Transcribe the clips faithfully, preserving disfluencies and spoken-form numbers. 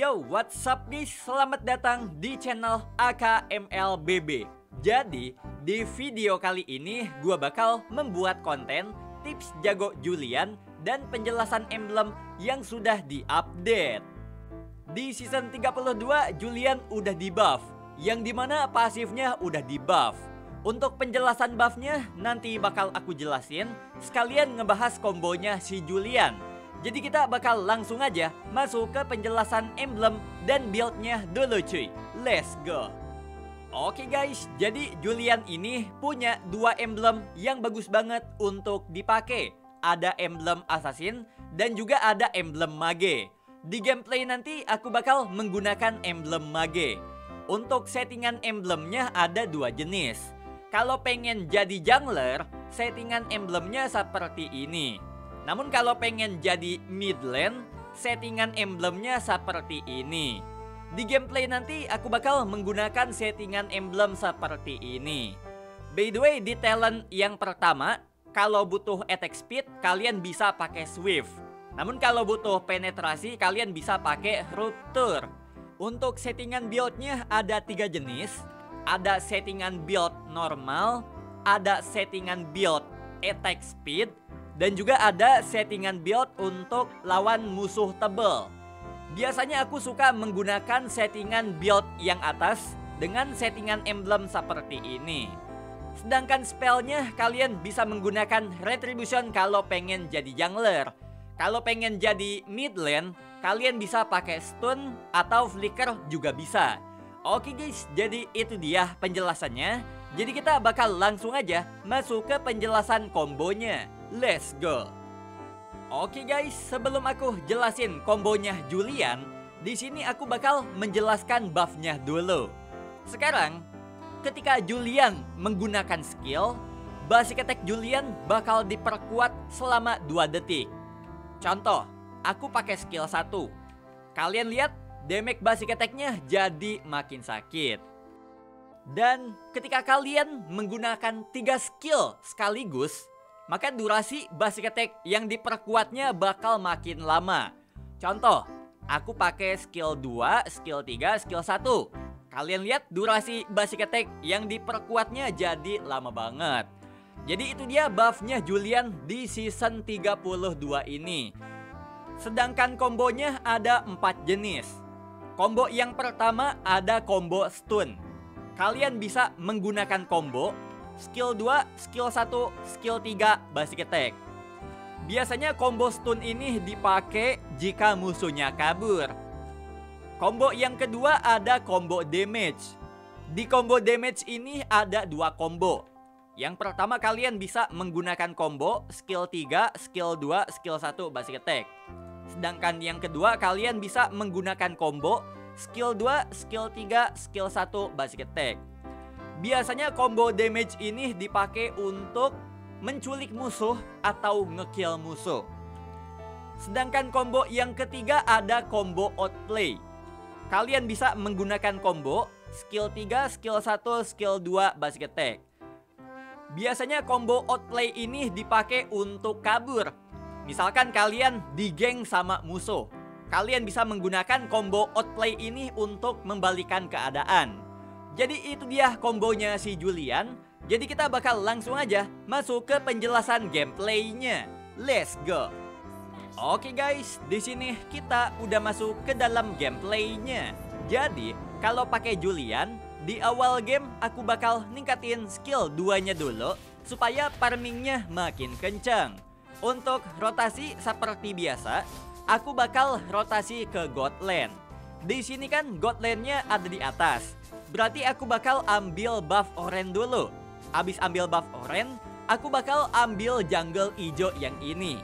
Yo, what's up guys? Selamat datang di channel A K M L B B. Jadi, di video kali ini gua bakal membuat konten tips jago Julian dan penjelasan emblem yang sudah diupdate. Di season tiga puluh dua, Julian udah di-buff, yang dimana pasifnya udah di-buff. Untuk penjelasan buffnya nanti bakal aku jelasin, sekalian ngebahas kombonya si Julian. Jadi kita bakal langsung aja masuk ke penjelasan emblem dan build-nya dulu cuy. Let's go. Oke guys, jadi Julian ini punya dua emblem yang bagus banget untuk dipakai. Ada emblem Assassin dan juga ada emblem Mage. Di gameplay nanti aku bakal menggunakan emblem Mage. Untuk settingan emblemnya ada dua jenis. Kalau pengen jadi jungler, settingan emblemnya seperti ini. Namun kalau pengen jadi mid lane, settingan emblemnya seperti ini. Di gameplay nanti aku bakal menggunakan settingan emblem seperti ini. By the way, di talent yang pertama, kalau butuh attack speed kalian bisa pakai swift. Namun kalau butuh penetrasi kalian bisa pakai rupture. Untuk settingan build-nya ada tiga jenis. Ada settingan build normal, ada settingan build attack speed, dan juga ada settingan build untuk lawan musuh tebel. Biasanya aku suka menggunakan settingan build yang atas dengan settingan emblem seperti ini. Sedangkan spellnya kalian bisa menggunakan retribution kalau pengen jadi jungler. Kalau pengen jadi mid lane, kalian bisa pakai stun atau flicker juga bisa. Oke guys, jadi itu dia penjelasannya. Jadi kita bakal langsung aja masuk ke penjelasan kombonya. Let's go. Oke guys, sebelum aku jelasin kombonya Julian, di sini aku bakal menjelaskan buffnya dulu. Sekarang, ketika Julian menggunakan skill, basic attack Julian bakal diperkuat selama dua detik. Contoh, aku pakai skill satu. Kalian lihat, damage basic attack-nya jadi makin sakit. Dan ketika kalian menggunakan tiga skill sekaligus, maka durasi basic attack yang diperkuatnya bakal makin lama. Contoh, aku pakai skill dua, skill tiga, skill satu. Kalian lihat durasi basic attack yang diperkuatnya jadi lama banget. Jadi itu dia buffnya Julian di season tiga puluh dua ini. Sedangkan kombonya ada empat jenis. Kombo yang pertama ada kombo stun. Kalian bisa menggunakan kombo skill dua, skill satu, skill tiga, basic attack. Biasanya combo stun ini dipakai jika musuhnya kabur. Combo yang kedua ada combo damage. Di combo damage ini ada dua combo. Yang pertama kalian bisa menggunakan combo skill tiga, skill dua, skill satu, basic attack. Sedangkan yang kedua kalian bisa menggunakan combo skill dua, skill tiga, skill satu, basic attack. Biasanya combo damage ini dipakai untuk menculik musuh atau ngekill musuh. Sedangkan combo yang ketiga ada combo outplay. Kalian bisa menggunakan combo skill tiga, skill satu, skill dua, basic attack. Biasanya combo outplay ini dipakai untuk kabur. Misalkan kalian digeng sama musuh, kalian bisa menggunakan combo outplay ini untuk membalikan keadaan. Jadi itu dia kombonya si Julian. Jadi kita bakal langsung aja masuk ke penjelasan gameplaynya. Let's go. Oke guys, di sini kita udah masuk ke dalam gameplaynya. Jadi kalau pakai Julian di awal game aku bakal ningkatin skill duanya dulu supaya farmingnya makin kencang. Untuk rotasi seperti biasa, aku bakal rotasi ke Godland. Di sini kan Godlandnya ada di atas. Berarti aku bakal ambil buff oranye dulu. Abis ambil buff oranye, aku bakal ambil jungle ijo yang ini.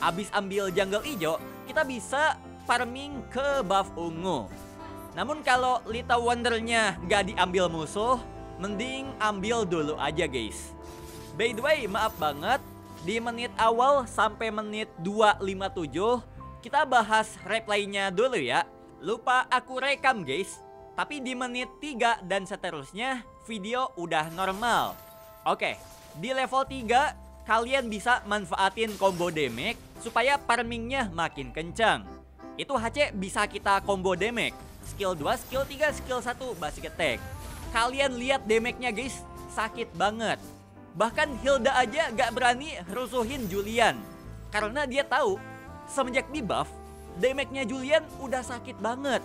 Abis ambil jungle ijo, kita bisa farming ke buff ungu. Namun kalau Lita Wondernya nggak diambil musuh, mending ambil dulu aja guys. By the way, maaf banget, di menit awal sampai menit dua lima tujuh, kita bahas replaynya dulu ya. Lupa aku rekam guys. Tapi di menit tiga dan seterusnya video udah normal. Oke, di level tiga kalian bisa manfaatin combo damage supaya farmingnya makin kencang. Itu H C bisa kita combo damage. Skill dua, skill tiga, skill satu, basic attack. Kalian lihat damage-nya guys, sakit banget. Bahkan Hilda aja gak berani rusuhin Julian. Karena dia tahu semenjak di buff, damage-nya Julian udah sakit banget.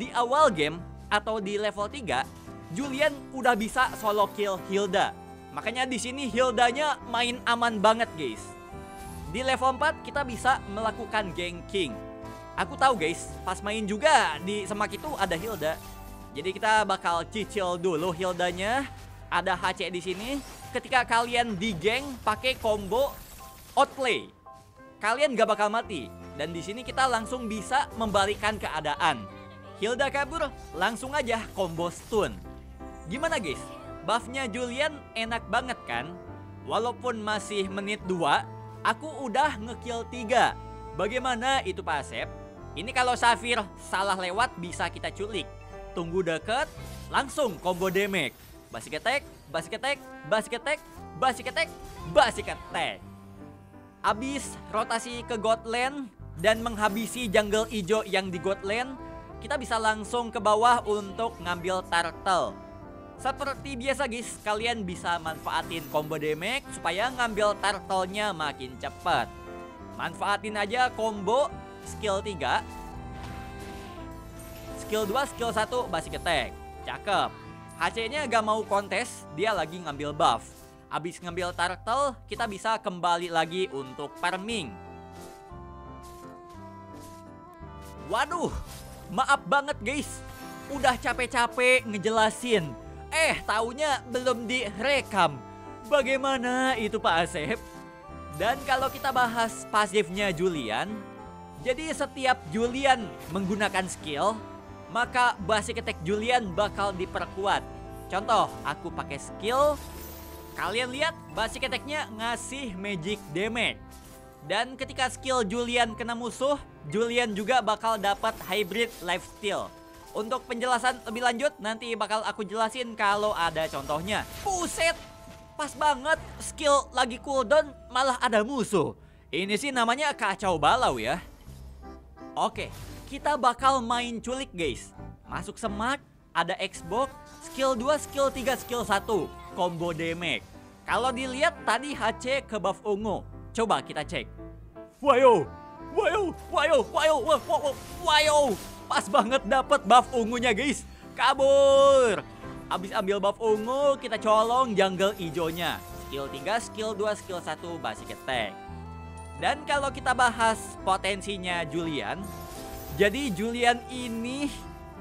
Di awal game atau di level tiga, Julian udah bisa solo kill Hilda. Makanya di sini Hildanya main aman banget guys. Di level empat kita bisa melakukan ganking. Aku tahu guys, pas main juga di semak itu ada Hilda. Jadi kita bakal cicil dulu Hildanya. Ada H C di sini. Ketika kalian di geng pakai combo outplay, kalian gak bakal mati. Dan di sini kita langsung bisa membalikkan keadaan. Hilda kabur, langsung aja combo stun. Gimana guys? Buffnya Julian enak banget kan? Walaupun masih menit dua, aku udah ngekill tiga. Bagaimana itu Pak Asep? Ini kalau Safir salah lewat bisa kita culik. Tunggu deket, langsung combo damage. Basic attack, basic attack, basic attack, basic attack, basic attack. Abis rotasi ke Gotland dan menghabisi jungle ijo yang di Gotland, kita bisa langsung ke bawah untuk ngambil turtle. Seperti biasa guys, kalian bisa manfaatin combo damage supaya ngambil turtle-nya makin cepat. Manfaatin aja combo skill tiga, skill dua, skill satu, basic attack. Cakep. H C-nya gak mau kontes, dia lagi ngambil buff. Abis ngambil turtle, kita bisa kembali lagi untuk farming. Waduh, maaf banget guys, udah capek-capek ngejelasin, Eh taunya belum direkam. Bagaimana itu Pak Asep? Dan kalau kita bahas pasifnya Julian, jadi setiap Julian menggunakan skill, maka basic attack Julian bakal diperkuat. Contoh, aku pakai skill, kalian lihat basic attack-nya ngasih magic damage. Dan ketika skill Julian kena musuh, Julian juga bakal dapat hybrid lifesteal. Untuk penjelasan lebih lanjut, nanti bakal aku jelasin kalau ada contohnya. Buset! Pas banget skill lagi cooldown malah ada musuh. Ini sih namanya kacau balau ya. Oke, kita bakal main culik guys. Masuk semak, ada Xbox, skill dua, skill tiga, skill satu, combo damage. Kalau dilihat tadi H C ke buff ungu. Coba kita cek. Wahyu, wahyu, wahyu, wahyu, wahyu, wahyu. Pas banget dapet buff ungunya guys. Kabur. Abis ambil buff ungu, kita colong jungle ijonya. Skill tiga, skill dua, skill satu, basic attack. Dan kalau kita bahas potensinya Julian, jadi Julian ini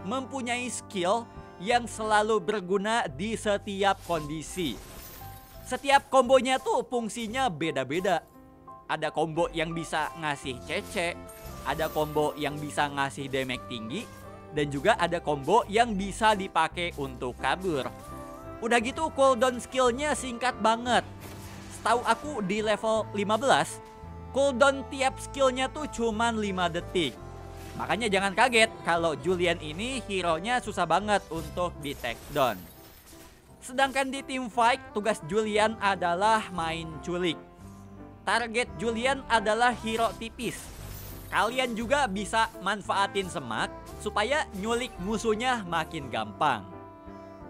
mempunyai skill yang selalu berguna di setiap kondisi. Setiap kombonya tuh fungsinya beda-beda. Ada combo yang bisa ngasih C C, ada combo yang bisa ngasih damage tinggi, dan juga ada combo yang bisa dipakai untuk kabur. Udah gitu cooldown skillnya singkat banget. Setahu aku di level lima belas, cooldown tiap skillnya tuh cuman lima detik. Makanya jangan kaget kalau Julian ini hero-nya susah banget untuk di take down. Sedangkan di team fight tugas Julian adalah main culik. Target Julian adalah hero tipis. Kalian juga bisa manfaatin semak supaya nyulik musuhnya makin gampang.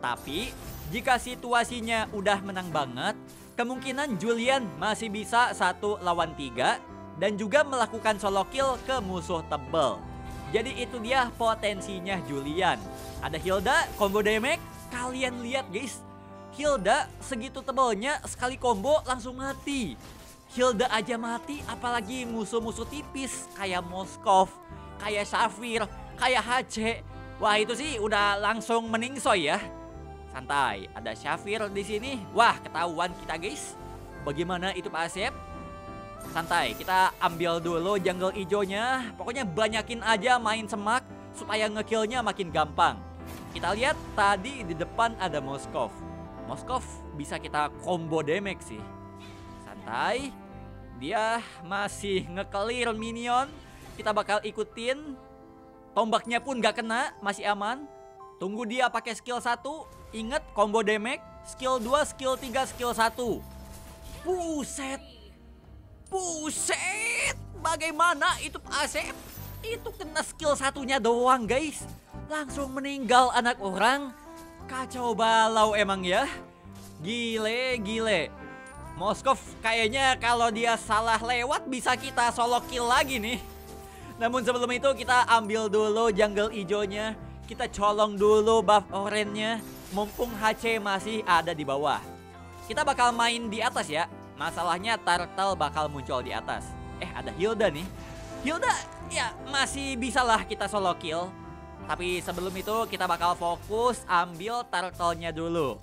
Tapi jika situasinya udah menang banget, kemungkinan Julian masih bisa satu lawan tiga dan juga melakukan solo kill ke musuh tebel. Jadi itu dia potensinya Julian. Ada Hilda combo damage. Kalian lihat guys, Hilda segitu tebelnya sekali combo langsung mati. Hilda aja mati, apalagi musuh-musuh tipis kayak Moskov, kayak Shafir, kayak H C. Wah itu sih udah langsung meningsoy ya. Santai, ada Shafir di sini. Wah ketahuan kita guys. Bagaimana itu Pak Asep? Santai, kita ambil dulu jungle ijonya. Pokoknya banyakin aja main semak supaya ngekillnya makin gampang. Kita lihat tadi di depan ada Moskov. Moskov bisa kita combo damage sih. Santai. Dia masih nge-clear minion. Kita bakal ikutin. Tombaknya pun gak kena, masih aman. Tunggu dia pakai skill satu. Ingat combo damage. Skill dua, skill tiga, skill satu. Buset. Buset. Bagaimana itu Pak Asep? itu kena skill satunya doang guys. Langsung meninggal anak orang. Kacau balau emang ya. Gile, gile. Moskov kayaknya kalau dia salah lewat bisa kita solo kill lagi nih. Namun sebelum itu kita ambil dulu jungle ijonya. Kita colong dulu buff orange-nya. Mumpung H C masih ada di bawah. Kita bakal main di atas ya. Masalahnya Turtle bakal muncul di atas. Eh ada Hilda nih. Hilda ya masih bisalah kita solo kill. Tapi sebelum itu kita bakal fokus ambil Turtle-nya dulu.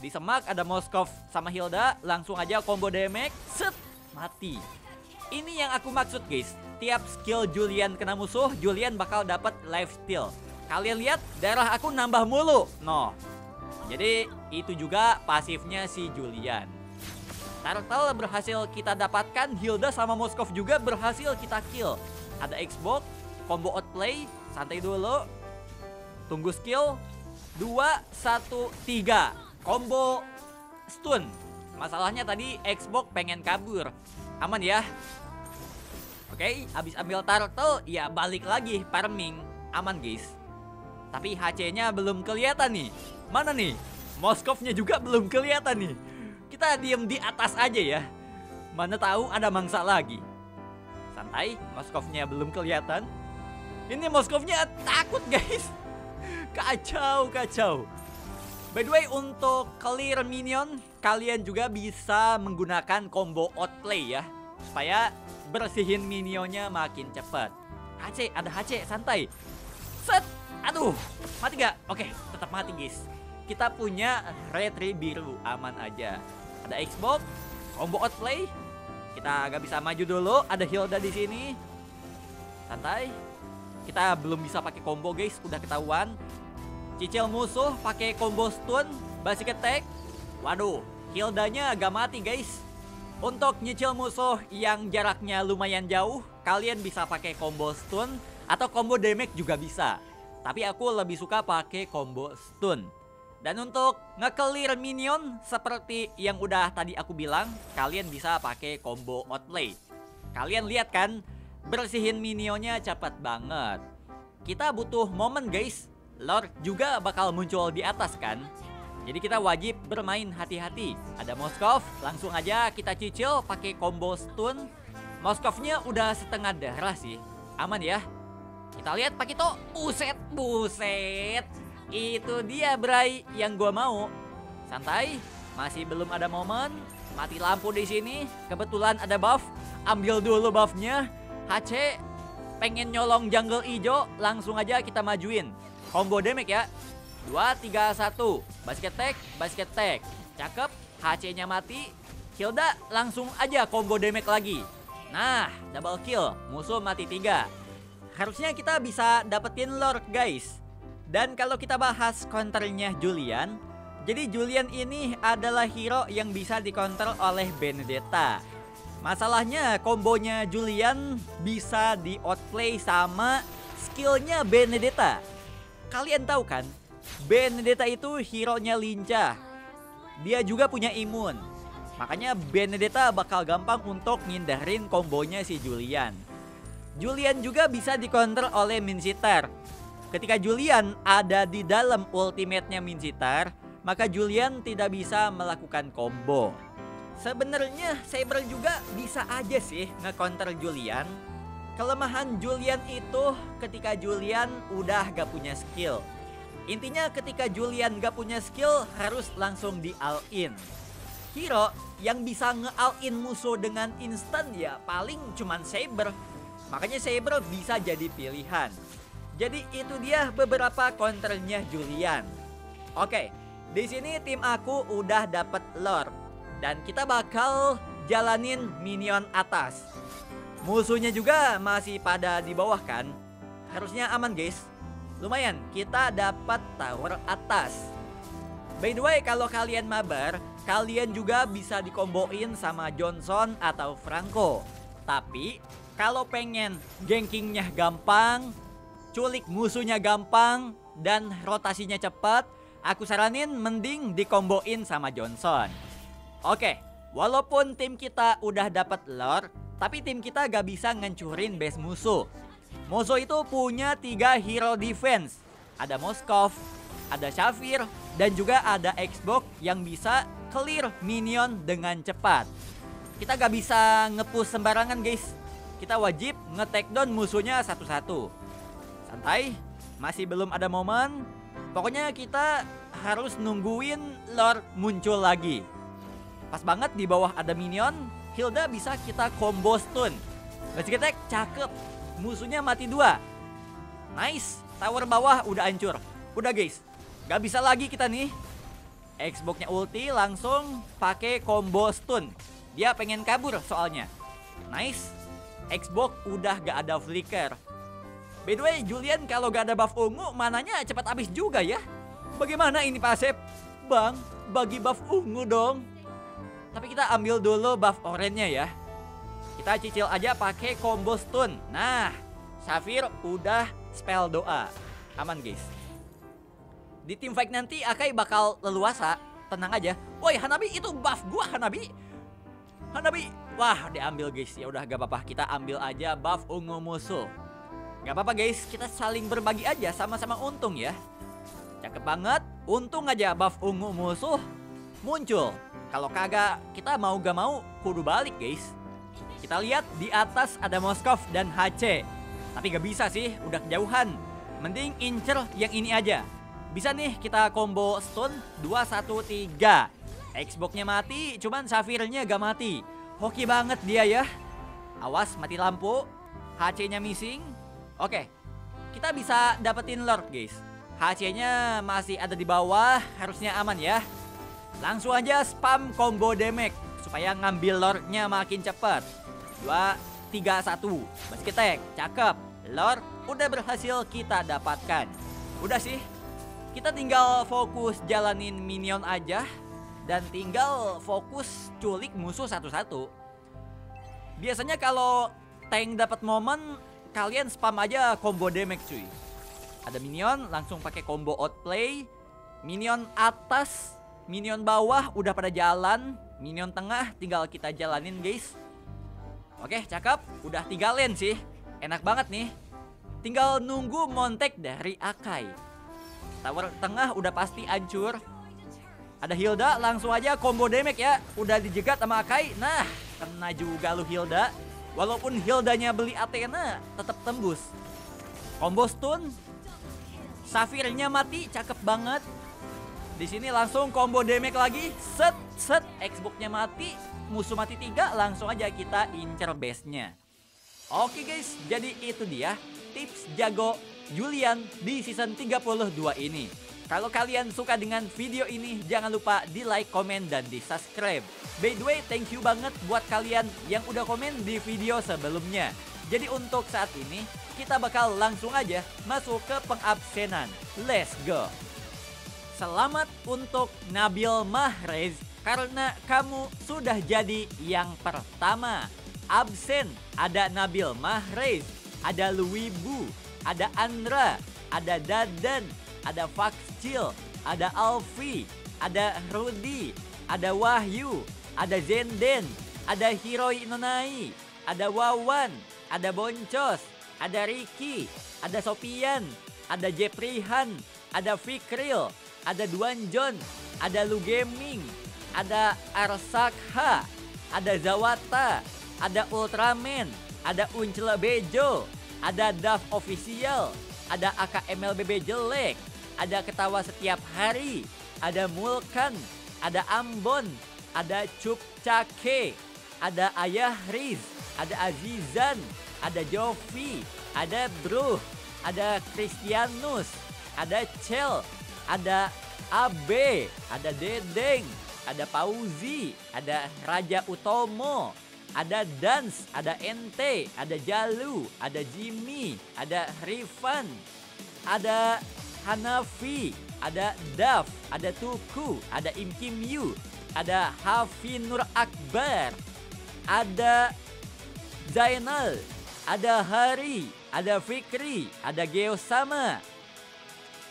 Di semak ada Moskov sama Hilda. Langsung aja combo damage. Set. Mati. Ini yang aku maksud guys. Tiap skill Julian kena musuh, Julian bakal dapat lifesteal. Kalian lihat darah aku nambah mulu. No. Jadi itu juga pasifnya si Julian. Turtle berhasil kita dapatkan. Hilda sama Moskov juga berhasil kita kill. Ada Xbox. Combo outplay. Santai dulu. Tunggu skill. dua, satu, tiga. Combo stun. Masalahnya tadi Xbox pengen kabur. Aman ya. Oke, habis ambil turtle ya balik lagi farming. Aman guys. Tapi H C-nya belum kelihatan nih. Mana nih? Moskovnya juga belum kelihatan nih. Kita diem di atas aja ya. Mana tahu ada mangsa lagi. Santai, Moskovnya belum kelihatan. Ini Moskovnya takut guys. Kacau, kacau. By the way, untuk clear minion, kalian juga bisa menggunakan combo outplay ya. Supaya bersihin minionnya makin cepat. H C, ada H C, santai. Set, aduh, mati gak? Oke, tetap mati guys. Kita punya retri biru, aman aja. Ada Xbox, combo outplay. Kita gak bisa maju dulu, ada Hilda di sini. Santai. Kita belum bisa pakai combo guys, udah ketahuan. Cicil musuh pakai combo stun, basic attack. Waduh, Hildanya agak mati guys. Untuk nyicil musuh yang jaraknya lumayan jauh, kalian bisa pakai combo stun atau combo damage juga bisa. Tapi aku lebih suka pakai combo stun. Dan untuk nge-clear minion seperti yang udah tadi aku bilang, kalian bisa pakai combo outplay. Kalian lihat kan, bersihin minionnya cepat banget. Kita butuh momen guys. Lord juga bakal muncul di atas kan. Jadi kita wajib bermain hati-hati. Ada Moskov, langsung aja kita cicil pakai combo stun. Moskovnya udah setengah darah sih. Aman ya. Kita lihat Pakito. Buset, buset. Itu dia Bray yang gua mau. Santai, masih belum ada momen. Mati lampu di sini. Kebetulan ada buff. Ambil dulu buffnya. H C pengen nyolong jungle ijo, langsung aja kita majuin. Combo damage ya. dua, tiga, satu. Basic attack, basic attack. Cakep. H C-nya mati. Hilda langsung aja combo damage lagi. Nah, double kill. Musuh mati tiga. Harusnya kita bisa dapetin Lord guys. Dan kalau kita bahas counternya Julian, jadi Julian ini adalah hero yang bisa dikontrol oleh Benedetta. Masalahnya kombonya Julian bisa di outplay sama skillnya Benedetta. Kalian tahu kan, Benedetta itu hero-nya lincah. Dia juga punya imun. Makanya Benedetta bakal gampang untuk ngindarin kombonya si Julian. Julian juga bisa dikontrol oleh Minciter. Ketika Julian ada di dalam ultimate-nya Minciter, maka Julian tidak bisa melakukan combo. Sebenarnya Saber juga bisa aja sih nge-counter Julian. Kelemahan Julian itu ketika Julian udah gak punya skill. Intinya ketika Julian gak punya skill harus langsung di all in. Hero yang bisa nge-all in musuh dengan instan ya paling cuman Saber. Makanya Saber bisa jadi pilihan. Jadi itu dia beberapa counternya Julian. Oke, di sini tim aku udah dapet lore. Dan kita bakal jalanin minion atas. Musuhnya juga masih pada di bawah kan. Harusnya aman guys. Lumayan, kita dapat tower atas. By the way, kalau kalian mabar, kalian juga bisa dikomboin sama Johnson atau Franco. Tapi kalau pengen gankingnya gampang, culik musuhnya gampang, dan rotasinya cepat, aku saranin mending dikomboin sama Johnson. Oke, walaupun tim kita udah dapat lore, tapi tim kita gak bisa ngancurin base musuh. Mozo itu punya tiga hero defense. Ada Moskov, ada Shafir, dan juga ada Xbox yang bisa clear minion dengan cepat. Kita gak bisa nge-push sembarangan, guys. Kita wajib nge-takedown musuhnya satu-satu. Santai, masih belum ada momen. Pokoknya kita harus nungguin Lord muncul lagi. Pas banget di bawah ada minion, Hilda bisa kita combo stun. Getek, cakep. Musuhnya mati dua. Nice. Tower bawah udah hancur. Udah guys, gak bisa lagi kita nih. Xboxnya ulti langsung pakai combo stun. Dia pengen kabur soalnya. Nice. Xbox udah gak ada flicker. By the way, Julian kalau gak ada buff ungu mananya cepat habis juga ya. Bagaimana ini Pak Asep? Bang, bagi buff ungu dong. Tapi kita ambil dulu buff oranye ya. Kita cicil aja pakai combo stun. Nah, Safir udah spell doa. Aman guys. Di tim fight nanti Akai bakal leluasa. Tenang aja. Woi Hanabi, itu buff gua Hanabi. Hanabi. Wah, diambil guys. Ya udah gak apa-apa. Kita ambil aja buff ungu musuh. Gak apa-apa guys. Kita saling berbagi aja, sama-sama untung ya. Cakep banget. Untung aja buff ungu musuh muncul. Kalau kagak, kita mau gak mau kudu balik guys. Kita lihat di atas ada Moskov dan H C. Tapi gak bisa sih, udah kejauhan. Mending incer yang ini aja. Bisa nih kita combo stun dua satu tiga. Xboxnya mati, cuman Safirnya gak mati. Hoki banget dia ya. Awas mati lampu. H C-nya missing. Oke, kita bisa dapetin Lord guys. H C-nya masih ada di bawah, harusnya aman ya. Langsung aja spam combo damage supaya ngambil lordnya makin cepat. Dua, tiga, satu. Basket tag, cakep. Lord udah berhasil kita dapatkan. Udah sih, kita tinggal fokus jalanin minion aja. Dan tinggal fokus culik musuh satu-satu. Biasanya kalau tank dapat momen, kalian spam aja combo damage cuy. Ada minion, langsung pakai combo outplay. Minion atas, minion bawah udah pada jalan. Minion tengah tinggal kita jalanin guys. Oke cakep. Udah tiga lane sih. Enak banget nih. Tinggal nunggu montek dari Akai. Tower tengah udah pasti hancur. Ada Hilda, langsung aja combo damage ya. Udah dijegat sama Akai. Nah, kena juga lu Hilda. Walaupun Hildanya beli Athena, tetap tembus. Combo stun. Safirnya mati, cakep banget. Di sini langsung combo damage lagi. Set, set. Xboxnya mati. Musuh mati tiga. Langsung aja kita incer base-nya. Oke guys. Jadi itu dia tips jago Julian di season tiga puluh dua ini. Kalau kalian suka dengan video ini, jangan lupa di like, komen, dan di subscribe. By the way, thank you banget buat kalian yang udah komen di video sebelumnya. Jadi untuk saat ini, kita bakal langsung aja masuk ke pengabsenan. Let's go. Selamat untuk Nabil Mahrez karena kamu sudah jadi yang pertama. Absen ada Nabil Mahrez, ada Louis Bu, ada Andra, ada Dadan, ada Fakcil, ada Alfie, ada Rudi, ada Wahyu, ada Zenden, ada Hiroi Nonai, ada Wawan, ada Boncos, ada Riki, ada Sopian, ada Jeprihan, ada Fikril, ada Duan John, ada Lu Gaming, ada Arsakha, ada Zawata, ada Ultraman, ada Uncela Bejo, ada Daf Official, ada A K M L B B Jelek, ada Ketawa Setiap Hari, ada Mulkan, ada Ambon, ada Cup Cake, ada Ayah Riz, ada Azizan, ada Jovi, ada Bro, ada Christianus, ada Cel, ada A B, ada Dedeng, ada Pauzi, ada Raja Utomo, ada Dance, ada Ente, ada Jalu, ada Jimmy, ada Rifan, ada Hanafi, ada Daf, ada Tuku, ada Im Kim Yu, ada Hafi Nur Akbar, ada Zainal, ada Hari, ada Fikri, ada Geosama,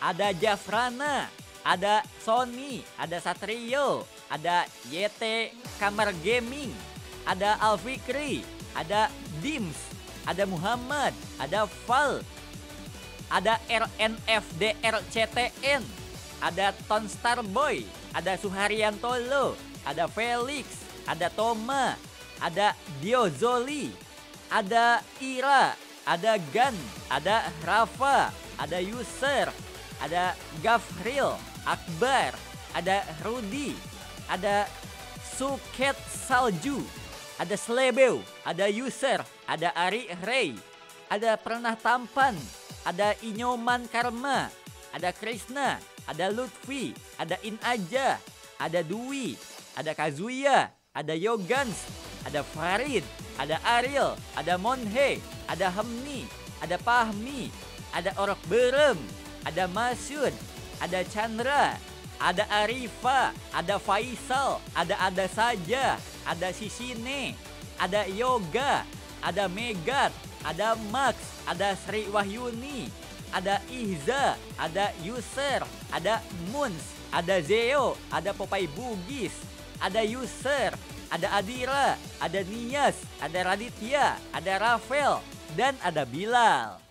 ada Jafrana, ada Sony, ada Satrio, ada Y T Kamar Gaming, ada Alfikri, ada Dims, ada Muhammad, ada Val, ada R N F D R C T N, ada Ton Starboy, ada Suharyantolo, ada Felix, ada Toma, ada Diozoli, ada Ira, ada Gan, ada Rafa, ada User, ada Gafril, Akbar, ada Rudi, ada Suket Salju, ada Slebeu, ada User, ada Ari Ray, ada Pernah Tampan, ada Inyoman Karma, ada Krishna, ada Lutfi, ada Inaja, ada Dwi, ada Kazuya, ada Yogans, ada Farid, ada Ariel, ada Monhe, ada Hamni, ada Pahmi, ada Orok Berem, ada Masyun, ada Chandra, ada Arifa, ada Faisal, ada Ada Saja, ada Sisine, ada Yoga, ada Megat, ada Max, ada Sri Wahyuni, ada Ihza, ada User, ada Muns, ada Zeo, ada Popeye Bugis, ada User, ada Adira, ada Nias, ada Raditya, ada Rafael, dan ada Bilal.